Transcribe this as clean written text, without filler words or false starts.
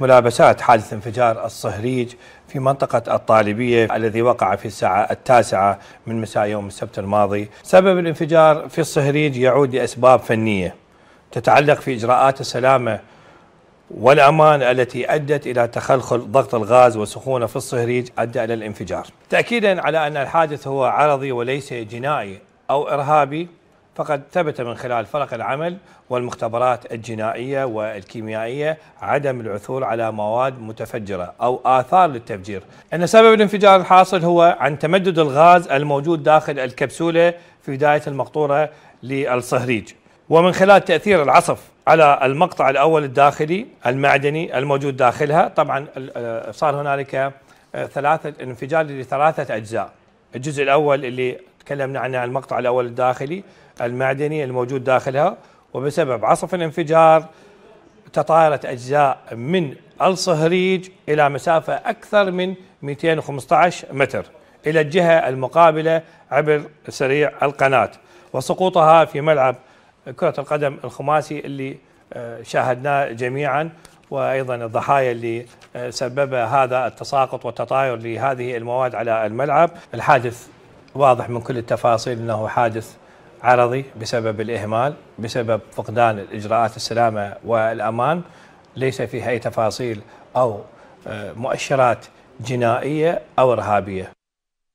ملابسات حادث انفجار الصهريج في منطقة الطالبية الذي وقع في الساعة 9 من مساء يوم السبت الماضي. سبب الانفجار في الصهريج يعود لأسباب فنية تتعلق في إجراءات السلامة والأمان التي أدت إلى تخلخل ضغط الغاز وسخونة في الصهريج أدى إلى الانفجار. تأكيدا على أن الحادث هو عرضي وليس جنائي أو إرهابي، فقد ثبت من خلال فرق العمل والمختبرات الجنائية والكيميائية عدم العثور على مواد متفجرة أو آثار للتفجير، أن سبب الانفجار الحاصل هو عن تمدد الغاز الموجود داخل الكبسولة في بداية المقطورة للصهريج، ومن خلال تأثير العصف على المقطع الأول الداخلي المعدني الموجود داخلها. طبعا صار هنالك انفجار لثلاثة أجزاء، الجزء الأول اللي تكلمنا عنه المقطع الأول الداخلي المعدني الموجود داخلها، وبسبب عصف الانفجار تطايرت أجزاء من الصهريج إلى مسافة أكثر من 215 متر إلى الجهة المقابلة عبر سريع القناة، وسقوطها في ملعب كرة القدم الخماسي اللي شاهدناه جميعا، وأيضا الضحايا اللي سببها هذا التساقط والتطاير لهذه المواد على الملعب. الحادث واضح من كل التفاصيل أنه حادث عرضي بسبب الإهمال، بسبب فقدان الإجراءات السلامة والأمان، ليس فيه أي تفاصيل أو مؤشرات جنائية أو إرهابية.